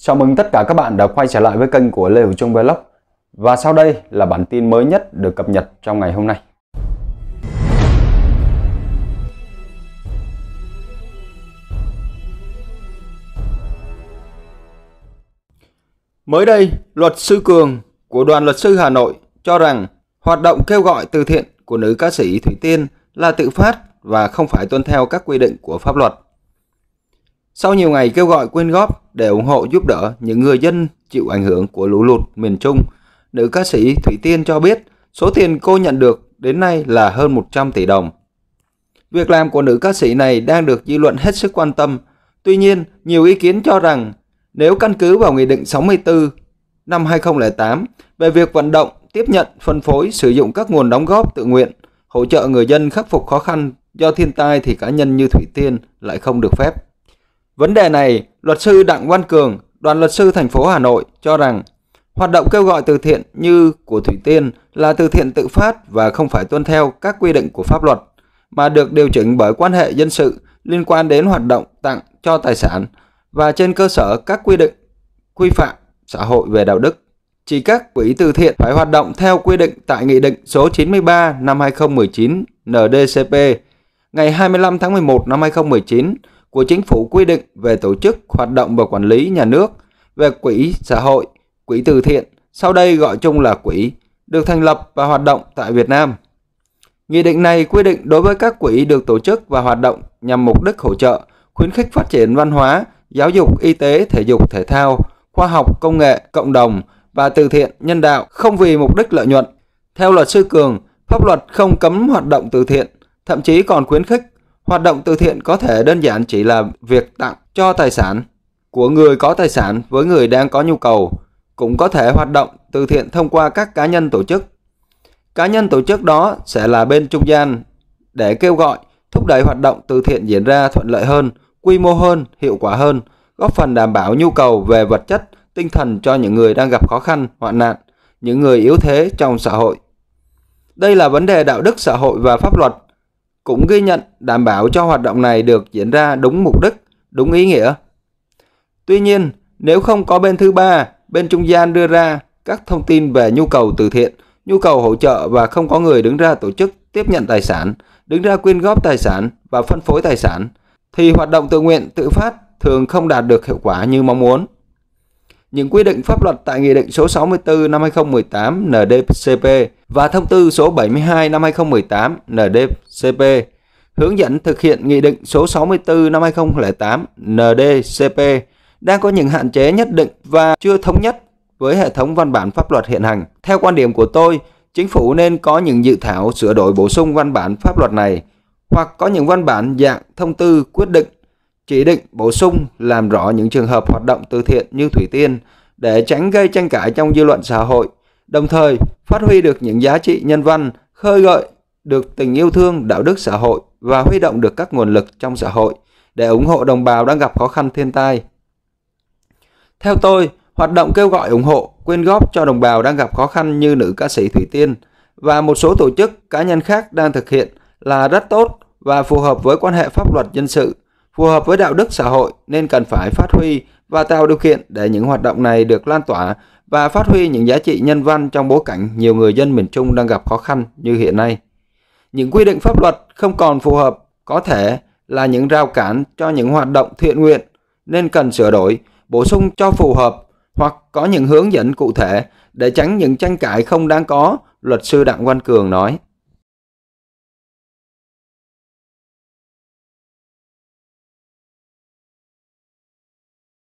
Chào mừng tất cả các bạn đã quay trở lại với kênh của Lê Hữu Trung Vlog. Và sau đây là bản tin mới nhất được cập nhật trong ngày hôm nay. Mới đây, luật sư Cường của đoàn luật sư Hà Nội cho rằng hoạt động kêu gọi từ thiện của nữ ca sĩ Thủy Tiên là tự phát và không phải tuân theo các quy định của pháp luật. Sau nhiều ngày kêu gọi quyên góp để ủng hộ giúp đỡ những người dân chịu ảnh hưởng của lũ lụt miền Trung, nữ ca sĩ Thủy Tiên cho biết số tiền cô nhận được đến nay là hơn 100 tỷ đồng. Việc làm của nữ ca sĩ này đang được dư luận hết sức quan tâm. Tuy nhiên, nhiều ý kiến cho rằng nếu căn cứ vào Nghị định 64 năm 2008 về việc vận động, tiếp nhận, phân phối, sử dụng các nguồn đóng góp tự nguyện, hỗ trợ người dân khắc phục khó khăn do thiên tai thì cá nhân như Thủy Tiên lại không được phép. Vấn đề này, luật sư Đặng Văn Cường, đoàn luật sư thành phố Hà Nội cho rằng hoạt động kêu gọi từ thiện như của Thủy Tiên là từ thiện tự phát và không phải tuân theo các quy định của pháp luật mà được điều chỉnh bởi quan hệ dân sự liên quan đến hoạt động tặng cho tài sản và trên cơ sở các quy định, quy phạm xã hội về đạo đức. Chỉ các quỹ từ thiện phải hoạt động theo quy định tại Nghị định số 93 năm 2019 NDCP ngày 25 tháng 11 năm 2019 của Chính phủ quy định về tổ chức, hoạt động và quản lý nhà nước về quỹ xã hội, quỹ từ thiện, sau đây gọi chung là quỹ, được thành lập và hoạt động tại Việt Nam. Nghị định này quy định đối với các quỹ được tổ chức và hoạt động nhằm mục đích hỗ trợ, khuyến khích phát triển văn hóa, giáo dục, y tế, thể dục, thể thao, khoa học, công nghệ, cộng đồng và từ thiện, nhân đạo, không vì mục đích lợi nhuận. Theo luật sư Cường, pháp luật không cấm hoạt động từ thiện, thậm chí còn khuyến khích. Hoạt động từ thiện có thể đơn giản chỉ là việc tặng cho tài sản của người có tài sản với người đang có nhu cầu. Cũng có thể hoạt động từ thiện thông qua các cá nhân tổ chức. Cá nhân tổ chức đó sẽ là bên trung gian để kêu gọi, thúc đẩy hoạt động từ thiện diễn ra thuận lợi hơn, quy mô hơn, hiệu quả hơn, góp phần đảm bảo nhu cầu về vật chất, tinh thần cho những người đang gặp khó khăn, hoạn nạn, những người yếu thế trong xã hội. Đây là vấn đề đạo đức xã hội và pháp luật. Cũng ghi nhận đảm bảo cho hoạt động này được diễn ra đúng mục đích, đúng ý nghĩa. Tuy nhiên, nếu không có bên thứ ba, bên trung gian đưa ra các thông tin về nhu cầu từ thiện, nhu cầu hỗ trợ và không có người đứng ra tổ chức tiếp nhận tài sản, đứng ra quyên góp tài sản và phân phối tài sản, thì hoạt động tự nguyện tự phát thường không đạt được hiệu quả như mong muốn. Những quy định pháp luật tại Nghị định số 64 năm 2018 NDCP và Thông tư số 72 năm 2018 NDCP hướng dẫn thực hiện Nghị định số 64 năm 2008 NDCP đang có những hạn chế nhất định và chưa thống nhất với hệ thống văn bản pháp luật hiện hành. Theo quan điểm của tôi, Chính phủ nên có những dự thảo sửa đổi bổ sung văn bản pháp luật này hoặc có những văn bản dạng thông tư, quyết định, chỉ định bổ sung làm rõ những trường hợp hoạt động từ thiện như Thủy Tiên để tránh gây tranh cãi trong dư luận xã hội, đồng thời phát huy được những giá trị nhân văn, khơi gợi được tình yêu thương, đạo đức xã hội và huy động được các nguồn lực trong xã hội để ủng hộ đồng bào đang gặp khó khăn thiên tai. Theo tôi, hoạt động kêu gọi ủng hộ, quyên góp cho đồng bào đang gặp khó khăn như nữ ca sĩ Thủy Tiên và một số tổ chức cá nhân khác đang thực hiện là rất tốt và phù hợp với quan hệ pháp luật dân sự, phù hợp với đạo đức xã hội nên cần phải phát huy và tạo điều kiện để những hoạt động này được lan tỏa và phát huy những giá trị nhân văn trong bối cảnh nhiều người dân miền Trung đang gặp khó khăn như hiện nay. Những quy định pháp luật không còn phù hợp có thể là những rào cản cho những hoạt động thiện nguyện nên cần sửa đổi, bổ sung cho phù hợp hoặc có những hướng dẫn cụ thể để tránh những tranh cãi không đáng có, luật sư Đặng Văn Cường nói.